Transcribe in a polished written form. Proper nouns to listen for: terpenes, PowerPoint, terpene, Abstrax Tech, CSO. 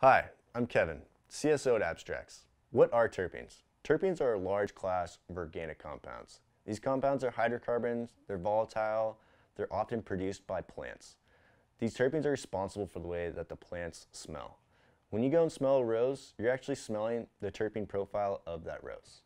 Hi, I'm Kevin, CSO at Abstrax. What are terpenes? Terpenes are a large class of organic compounds. These compounds are hydrocarbons, they're volatile, they're often produced by plants. These terpenes are responsible for the way that the plants smell. When you go and smell a rose, you're actually smelling the terpene profile of that rose.